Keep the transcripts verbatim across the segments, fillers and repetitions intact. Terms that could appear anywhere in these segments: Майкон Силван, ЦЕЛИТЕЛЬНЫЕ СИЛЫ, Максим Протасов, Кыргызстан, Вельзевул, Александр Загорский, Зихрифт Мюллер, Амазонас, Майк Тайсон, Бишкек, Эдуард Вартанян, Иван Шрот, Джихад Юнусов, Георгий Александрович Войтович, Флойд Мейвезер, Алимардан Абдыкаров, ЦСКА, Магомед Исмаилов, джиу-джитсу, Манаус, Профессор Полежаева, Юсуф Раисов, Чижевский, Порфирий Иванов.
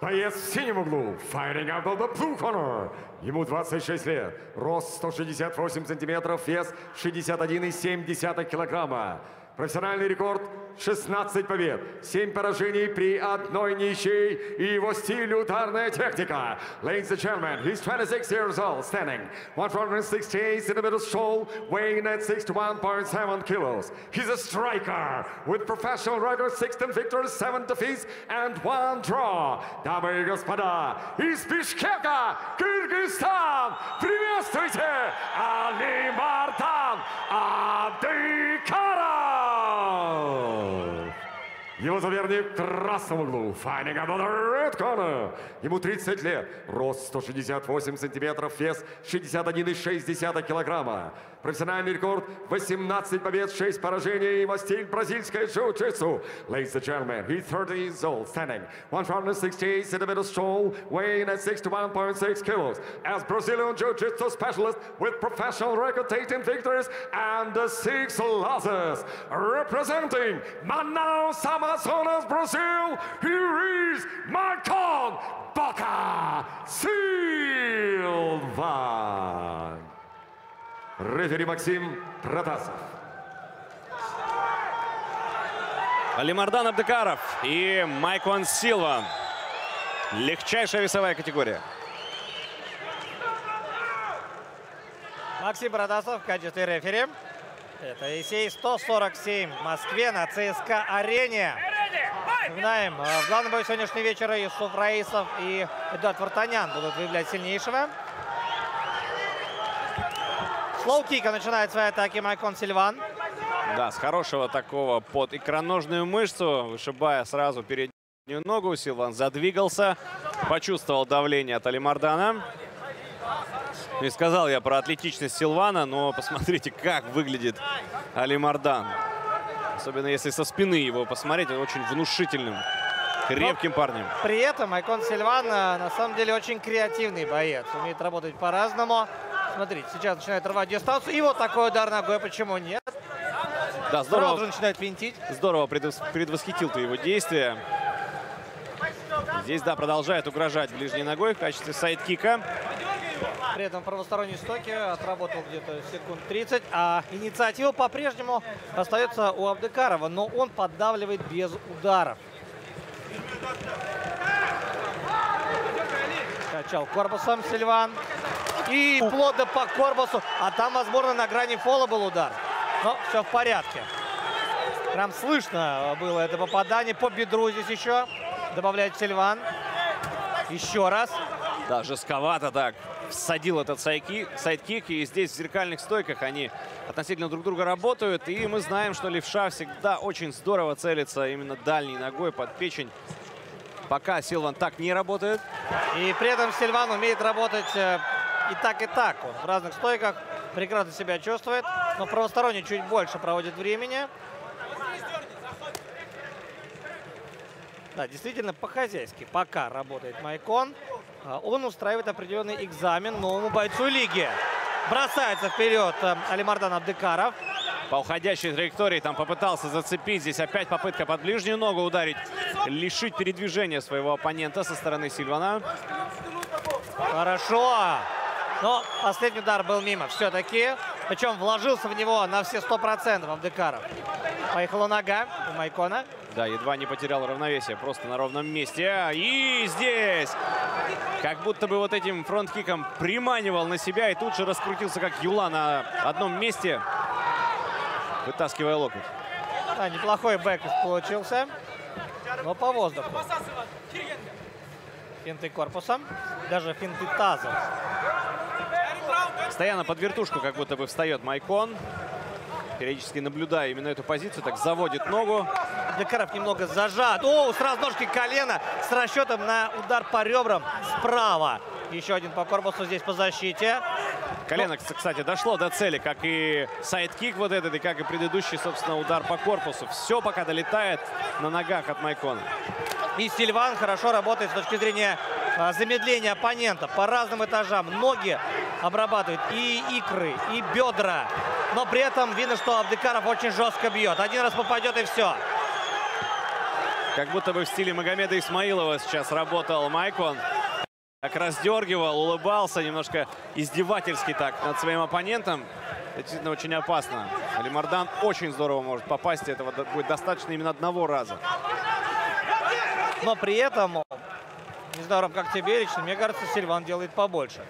Боец в синем углу, fighting out of the blue corner. Ему двадцать шесть лет, рост сто шестьдесят восемь сантиметров, вес шестьдесят один и семь десятых килограмма. Профессиональный рекорд шестнадцать побед, семь поражений при одной ничьей, и его стиль ударная техника. Ladies and gentlemen, he's twenty-six years old, standing one hundred sixty-eight in the middle show, weighing at sixty-one point seven kilos. He's a striker with professional record sixteen victories, seven defeats and one draw. Дамы и господа, из Бишкека, Кыргызстан, приветствуйте Алимардан Абдыкаров! Его соперник в красном углу, fighting out of the red corner. Ему тридцать лет, рост сто шестьдесят восемь сантиметров, вес шестьдесят один и шесть десятых килограмма. Профессиональный рекорд восемнадцать побед, шесть поражений, его стиль бразильское джиу-джитсу. Ladies and gentlemen, he's thirty years old, standing one hundred sixty-eight centimeters tall, weighing at sixty-one point six kilos. As Brazilian jiu-jitsu specialist with professional record eighteen victories and six losses. Representing Manaus, Amazonas, Brazil, here is Майкон Силван. Рефери Максим Протасов. Алимардан Абдыкаров и Майкон Силван. Легчайшая весовая категория. Максим Протасов, качественный рефери. Это эй си эй сто сорок семь в Москве на ЦСКА-арене. Знаем, в главном бою сегодняшнего вечера Юсуф Раисов и Эдуард Вартанян будут выявлять сильнейшего. Слоу-кика начинает свои атаки Майкон Силван. Да, с хорошего такого под икроножную мышцу, вышибая сразу переднюю ногу. Силван задвигался, почувствовал давление от Алимардана. И сказал я про атлетичность Силвана, но посмотрите, как выглядит Алимардан. Особенно если со спины его посмотреть, он очень внушительным, крепким но парнем. При этом Майкон Силван на самом деле очень креативный боец. Умеет работать по-разному. Смотрите, сейчас начинает рвать дистанцию. И вот такой удар ногой, почему нет? Да, здорово. Сразу начинает винтить. Здорово предвосхитил ты его действия. Здесь, да, продолжает угрожать ближней ногой в качестве сайдкика. При этом правосторонний стоки отработал где-то секунд тридцать, а инициатива по-прежнему остается у Абдыкарова, но он поддавливает без ударов. Качал корпусом Силван. И плотно по корпусу, а там, возможно, на грани фола был удар. Но все в порядке. Прям слышно было это попадание по бедру здесь еще. Добавляет Силван. Еще раз. Да, жестковато так. Всадил этот сайдкик, и здесь в зеркальных стойках они относительно друг друга работают. И мы знаем, что левша всегда очень здорово целится именно дальней ногой под печень. Пока Силван так не работает. И при этом Силван умеет работать и так, и так. Он в разных стойках прекрасно себя чувствует, но правосторонний чуть больше проводит времени. Да, действительно, по-хозяйски пока работает Майкон. Он устраивает определенный экзамен новому бойцу лиги. Бросается вперед Алимардан Абдыкаров. По уходящей траектории там попытался зацепить. Здесь опять попытка под ближнюю ногу ударить. Лишить передвижения своего оппонента со стороны Силвана. Хорошо. Но последний удар был мимо все-таки. Причем вложился в него на все сто процентов Абдыкаров. Поехала нога у Майкона. Да, едва не потерял равновесие, просто на ровном месте. И здесь как будто бы вот этим фронт-киком приманивал на себя и тут же раскрутился, как юла, на одном месте, вытаскивая локоть. Да, неплохой бэк получился, но по воздуху. Финты корпусом, даже финты тазом. Постоянно под вертушку как будто бы встает Майкон. Периодически наблюдая именно эту позицию, так заводит ногу. Абдыкаров немного зажат. О, сразу ножки колена с расчетом на удар по ребрам справа. Еще один по корпусу здесь по защите. Колено, но... кстати, дошло до цели, как и сайдкик вот этот, и как и предыдущий, собственно, удар по корпусу. Все пока долетает на ногах от Майкона. И Силван хорошо работает с точки зрения а, замедления оппонента. По разным этажам ноги обрабатывает и икры, и бедра. Но при этом видно, что Абдыкаров очень жестко бьет. Один раз попадет, и все. Как будто бы в стиле Магомеда Исмаилова сейчас работал Майкон. Так раздергивал, улыбался, немножко издевательски так над своим оппонентом. Это действительно очень опасно. Алимардан очень здорово может попасть, этого будет достаточно именно одного раза. Но при этом, не знаю, Ром, как тебе лично, мне кажется, Силван делает побольше.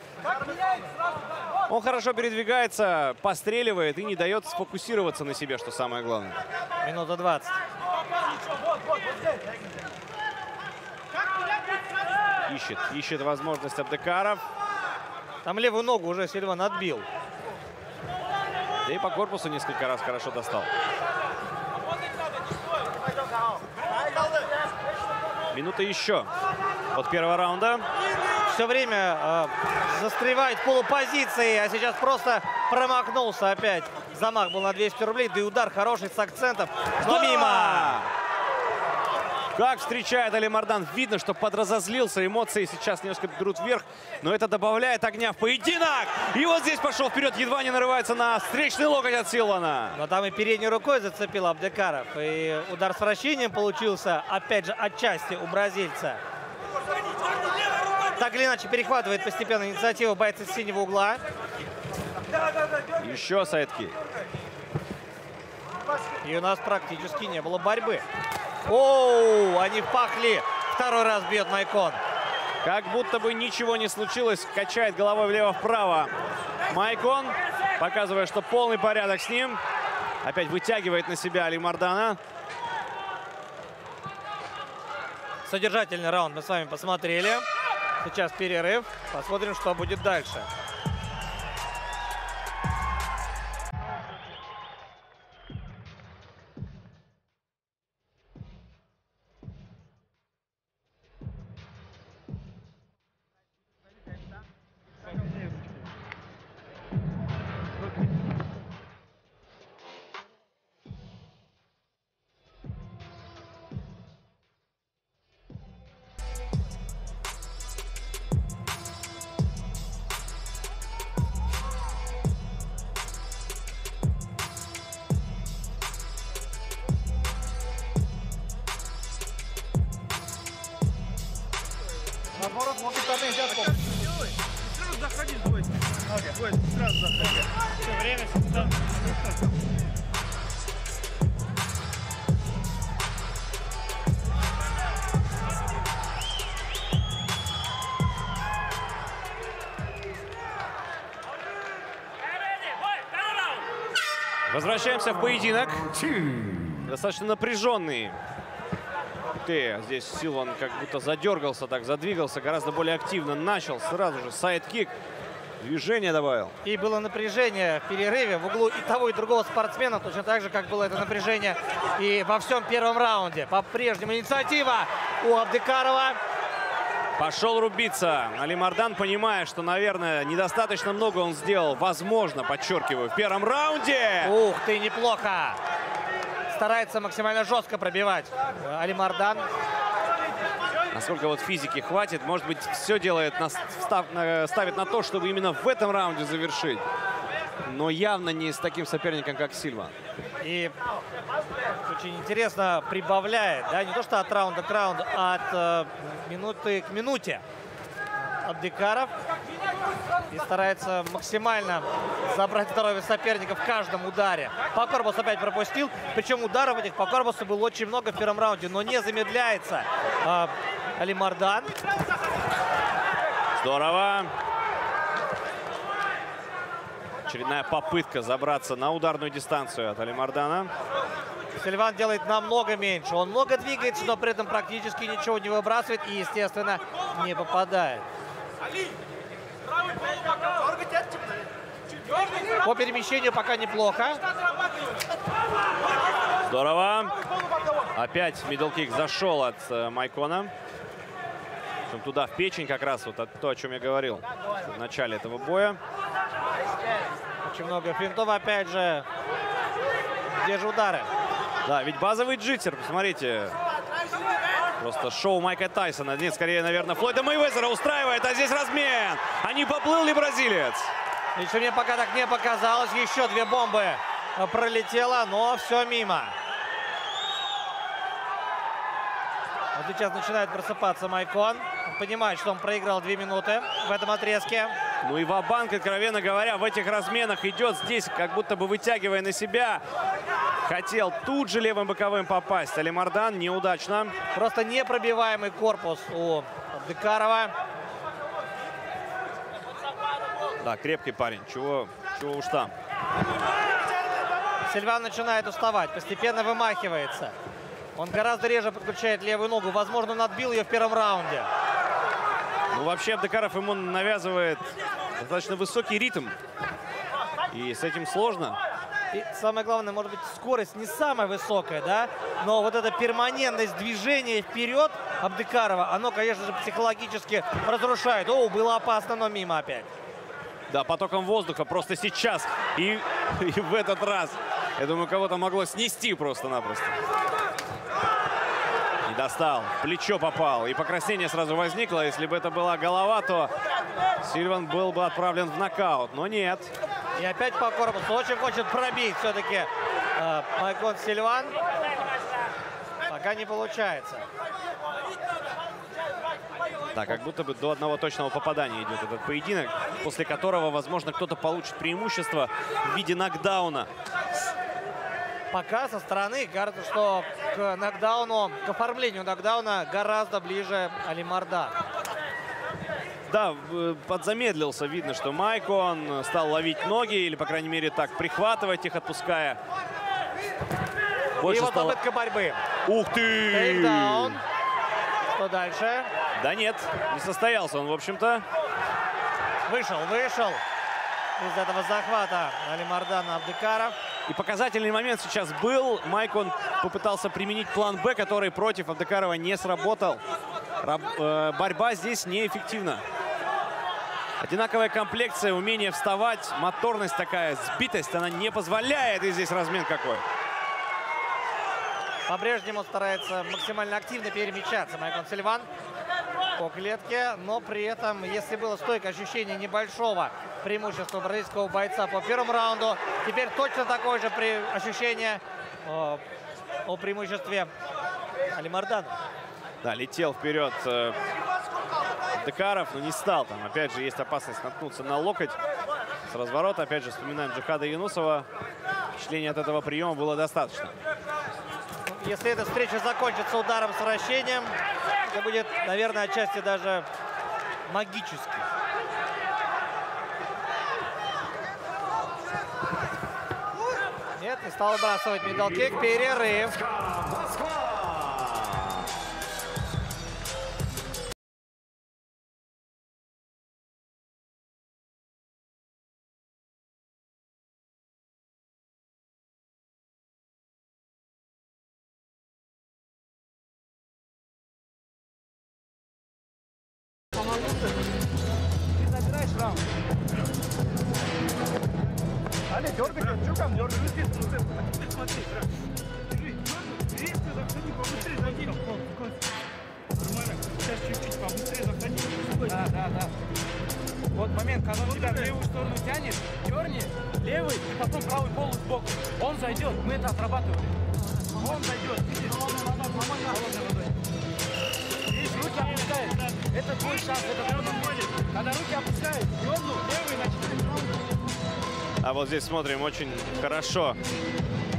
Он хорошо передвигается, постреливает и не дает сфокусироваться на себе, что самое главное. Минута двадцать. Ищет, ищет возможность Абдыкаров. Там левую ногу уже Силван отбил. Да и по корпусу несколько раз хорошо достал. Минута еще от первого раунда. Все время э, застревает в полупозиции, а сейчас просто промахнулся опять. Замах был на двести рублей, да и удар хороший с акцентом. Но мимо! Как встречает Алимардан. Видно, что подразозлился. Эмоции сейчас немножко берут вверх. Но это добавляет огня в поединок. И вот здесь пошел вперед. Едва не нарывается на встречный локоть от Силвана. Но там и передней рукой зацепил Абдыкаров. И удар с вращением получился, опять же, отчасти у бразильца. Так или иначе, перехватывает постепенно инициативу бойца с синего угла. Еще сайдки. И у нас практически не было борьбы. Оу, они пахли. Второй раз бьет Майкон. Как будто бы ничего не случилось. Качает головой влево-вправо Майкон, показывая, что полный порядок с ним. Опять вытягивает на себя Алимардана. Содержательный раунд мы с вами посмотрели. Сейчас перерыв. Посмотрим, что будет дальше. Возвращаемся в поединок. Достаточно напряженный. Ты здесь Силван как будто задергался, так задвигался, гораздо более активно начал. Сразу же сайдкик. Движение добавил. И было напряжение в перерыве в углу и того, и другого спортсмена. Точно так же, как было это напряжение и во всем первом раунде. По-прежнему инициатива у Абдыкарова. Пошел рубиться. Алимардан, понимая, что, наверное, недостаточно много он сделал. Возможно, подчеркиваю, в первом раунде. Ух ты, неплохо. Старается максимально жестко пробивать Алимардан. Насколько вот физики хватит. Может быть, все делает, ставит на то, чтобы именно в этом раунде завершить. Но явно не с таким соперником, как Силван. И очень интересно прибавляет, да, не то что от раунда к раунду, а от э, минуты к минуте Абдыкаров. И старается максимально забрать здоровье соперника в каждом ударе. По корпусу опять пропустил. Причем ударов этих по корпусу было очень много в первом раунде, но не замедляется э, Алимардан. Здорово. Очередная попытка забраться на ударную дистанцию от Алимардана. Силван делает намного меньше. Он много двигается, но при этом практически ничего не выбрасывает и, естественно, не попадает. По перемещению пока неплохо. Здорово. Опять мидл-кик зашел от Майкона. Туда в печень как раз, вот то, о чем я говорил в начале этого боя. Очень много финтов, опять же. Где же удары? Да, ведь базовый джиттер, посмотрите. Просто шоу Майка Тайсона. Нет, скорее, наверное, Флойда Мейвезера устраивает, а здесь размен. А не поплыл ли бразилец? Еще мне пока так не показалось. Еще две бомбы пролетело, но все мимо. Вот сейчас начинает просыпаться Майкон. Он понимает, что он проиграл две минуты в этом отрезке. Ну и ва-банк, откровенно говоря, в этих разменах идет здесь, как будто бы вытягивая на себя. Хотел тут же левым боковым попасть. Алимардан неудачно. Просто непробиваемый корпус у Абдыкарова. Да, крепкий парень. Чего, чего уж там. Сильван начинает уставать. Постепенно вымахивается. Он гораздо реже подключает левую ногу. Возможно, он отбил ее в первом раунде. Ну, вообще, Абдыкаров ему навязывает достаточно высокий ритм. И с этим сложно. И самое главное, может быть, скорость не самая высокая, да? Но вот эта перманентность движения вперед Абдыкарова, оно, конечно же, психологически разрушает. О, было опасно, но мимо опять. Да, потоком воздуха просто сейчас и, и в этот раз. Я думаю, кого-то могло снести просто-напросто. Не достал. Плечо попал. И покраснение сразу возникло. Если бы это была голова, то Сильван был бы отправлен в нокаут. Но нет. И опять по корпусу. Очень хочет пробить все-таки э, Майкон Сильван. Пока не получается. Да, как будто бы до одного точного попадания идет этот поединок, после которого, возможно, кто-то получит преимущество в виде нокдауна. Пока со стороны кажется, что к нокдауну, к оформлению нокдауна гораздо ближе Алимардан. Да, подзамедлился. Видно, что Майкон стал ловить ноги, или, по крайней мере, так прихватывать их, отпуская. Больше и вот стало... попытка борьбы. Ух ты! Тейкдаун. Что дальше? Да нет, не состоялся он, в общем-то. Вышел, вышел из этого захвата Алимардана Абдыкаров. И показательный момент сейчас был. Майкон попытался применить план Б, который против Абдыкарова не сработал. Раб, э, борьба здесь неэффективна. Одинаковая комплекция, умение вставать, моторность такая, сбитость, она не позволяет. И здесь размен какой. По-прежнему старается максимально активно перемещаться Майкон Сильван по клетке, но при этом, если было стойкое ощущение небольшого преимущества бразильского бойца по первому раунду, теперь точно такое же ощущение о, о преимуществе Алимардана. Да, летел вперед э, Абдыкаров, но не стал там. Опять же, есть опасность наткнуться на локоть с разворота. Опять же, вспоминаем Джихада Юнусова. Впечатление от этого приема было достаточно. Если эта встреча закончится ударом с вращением, это будет, наверное, отчасти даже магически. Нет, не стал выбрасывать мидл-кик. Перерыв. А вот здесь смотрим, очень хорошо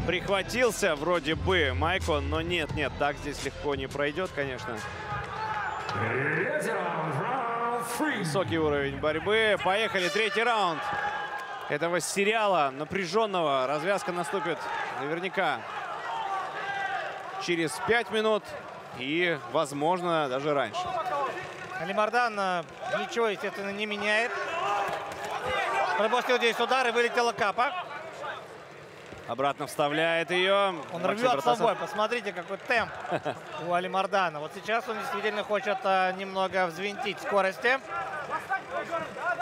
прихватился вроде бы Майкон, но нет, нет, так здесь легко не пройдет, конечно. Высокий уровень борьбы. Поехали, третий раунд этого сериала напряженного. Развязка наступит наверняка через пять минут и, возможно, даже раньше. Алимардан ничего, естественно, не меняет. Пропустил здесь удар и вылетела капа. Обратно вставляет ее. Он рвет собой. Посмотрите, какой темп у Алимардана. Вот сейчас он действительно хочет а, немного взвинтить скорости.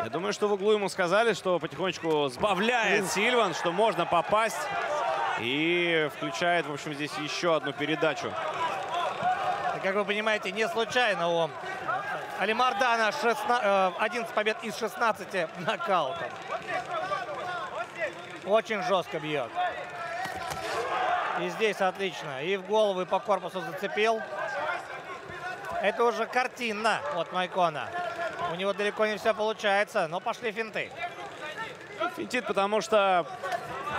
Я думаю, что в углу ему сказали, что потихонечку сбавляет Сильван, что можно попасть. И включает, в общем, здесь еще одну передачу. И, как вы понимаете, не случайно он. Алимардана одиннадцать побед из шестнадцати нокаутов. Очень жестко бьет. И здесь отлично. И в голову, и по корпусу зацепил. Это уже картина от Майкона. У него далеко не все получается, но пошли финты. Финтит, потому что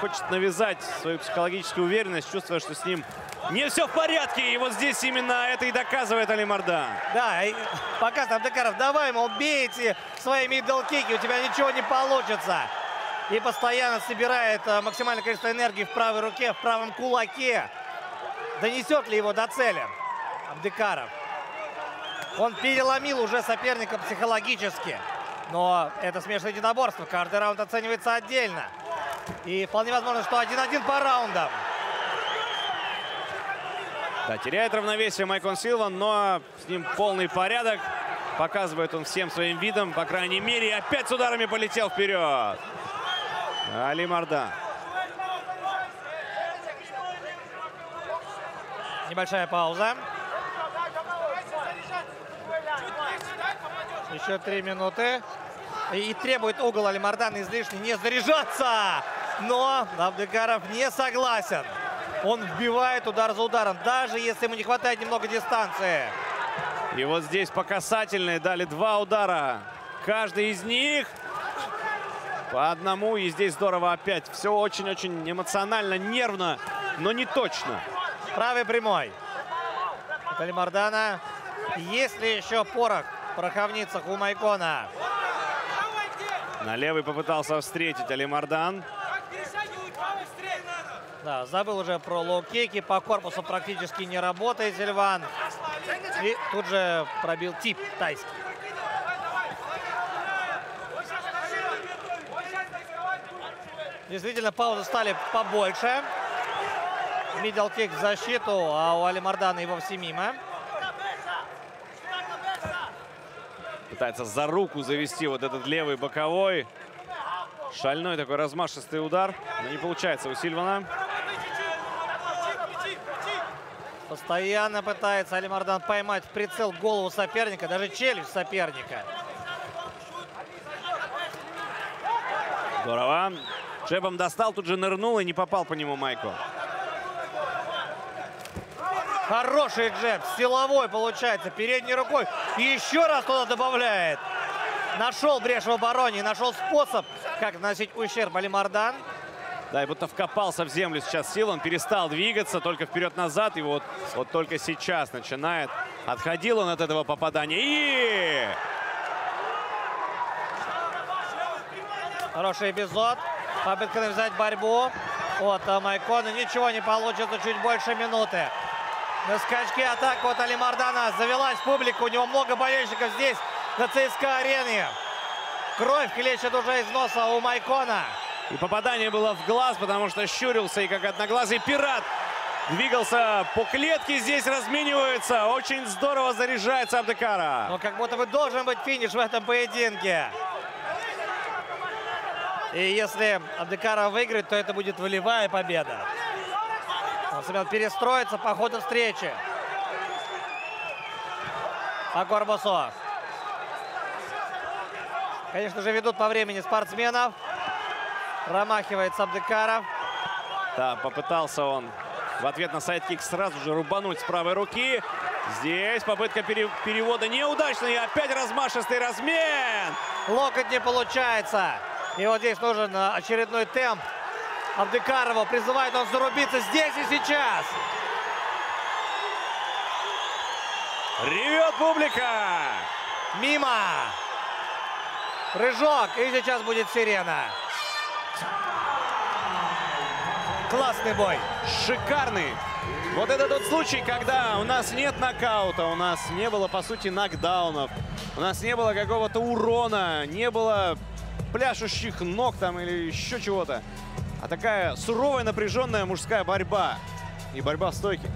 хочет навязать свою психологическую уверенность, чувствуя, что с ним не все в порядке. И вот здесь именно это и доказывает Алимардан. Да, и пока Абдыкаров, давай, мол, бейте свои мидл-кики, у тебя ничего не получится. И постоянно собирает максимальное количество энергии в правой руке, в правом кулаке. Донесет ли его до цели Абдыкаров? Он переломил уже соперника психологически. Но это смешное единоборство. Каждый раунд оценивается отдельно. И вполне возможно, что один-один по раундам. Да, теряет равновесие Майкон Силван, но с ним полный порядок. Показывает он всем своим видом, по крайней мере. И опять с ударами полетел вперед. Алимардан. Небольшая пауза. Еще три минуты. И требует угол Алимардан излишне не заряжаться. Но Абдыкаров не согласен. Он вбивает удар за ударом, даже если ему не хватает немного дистанции. И вот здесь по касательной дали два удара. Каждый из них по одному. И здесь здорово опять. Все очень-очень эмоционально, нервно, но не точно. Правый прямой от Алимардана. Есть ли еще порох в пороховницах у Майкона? На левый попытался встретить Алимардан. Да, забыл уже про лоу-кики. По корпусу практически не работает Сильван. И тут же пробил тип тайский. Действительно, паузы стали побольше. Мидл-кик в защиту, а у Алимардана и вовсе мимо. Пытается за руку завести вот этот левый боковой. Шальной такой размашистый удар. Но не получается у Сильвана. Постоянно пытается Алимардан поймать в прицел голову соперника, даже челюсть соперника. Здорово. Джебом достал, тут же нырнул и не попал по нему Майку. Хороший джеб, силовой получается, передней рукой. И еще раз туда добавляет. Нашел брешь в обороне, нашел способ, как наносить ущерб Алимардан. Да, и будто вкопался в землю сейчас Силван, он перестал двигаться, только вперед-назад. И вот, вот только сейчас начинает. Отходил он от этого попадания. И... Хороший эпизод. Попытка навязать борьбу от Майкона. Ничего не получится, чуть больше минуты. На скачке атака от Алимардана. Завелась публика. У него много болельщиков здесь, на ЦСКА-арене. Кровь хлещет уже из носа у Майкона. И попадание было в глаз, потому что щурился. И как одноглазый пират двигался по клетке. Здесь разменивается. Очень здорово заряжается Абдыкара. Но как будто бы должен быть финиш в этом поединке. И если Абдыкара выиграет, то это будет волевая победа. Он сумел перестроиться по ходу встречи. По корпусу. Конечно же, ведут по времени спортсменов. Промахивается Абдыкаров. Да, попытался он в ответ на сайдкик сразу же рубануть с правой руки. Здесь попытка пере перевода неудачная. И опять размашистый размен. Локоть не получается. И вот здесь нужен очередной темп. Абдыкарова призывает он зарубиться здесь и сейчас. Ревет публика. Мимо. Прыжок. И сейчас будет сирена. Классный бой. Шикарный. Вот это тот случай, когда у нас нет нокаута, у нас не было, по сути, нокдаунов, у нас не было какого-то урона, не было пляшущих ног там или еще чего-то. А такая суровая, напряженная мужская борьба. И борьба в стойке.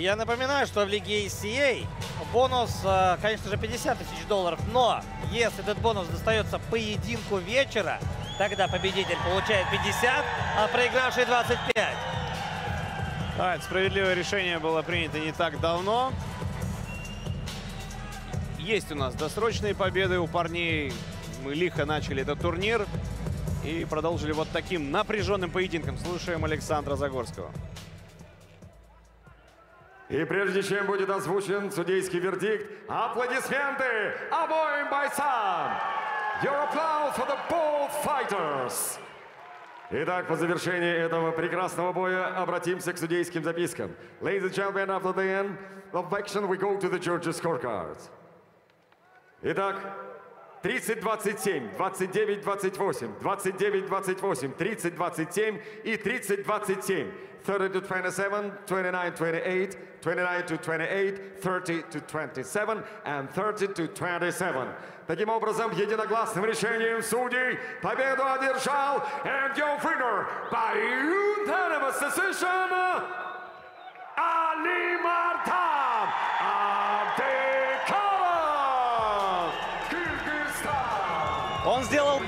Я напоминаю, что в лиге эй си эй бонус, конечно же, пятьдесят тысяч долларов. Но если этот бонус достается поединку вечера, тогда победитель получает пятьдесят, а проигравший двадцать пять. Да, это справедливое решение было принято не так давно. Есть у нас досрочные победы у парней. Мы лихо начали этот турнир и продолжили вот таким напряженным поединком. Слушаем Александра Загорского. И прежде чем будет озвучен судейский вердикт, аплодисменты обоим бойцам! Your applause for the both fighters! Итак, по завершении этого прекрасного боя обратимся к судейским запискам. Ladies and gentlemen, after the end of action, we go to the judges' scorecards. Итак, тридцать двадцать семь, двадцать девять двадцать восемь, двадцать девять двадцать восемь, тридцать двадцать семь и тридцать двадцать семь. thirty to twenty-seven, twenty-nine twenty-eight, twenty-nine to twenty-eight, thirty to twenty-seven and thirty to twenty-seven. Таким образом, единогласным решением судей победу одержал and your winner by unanimous decision Алимардан Абдыкаров. Он сделал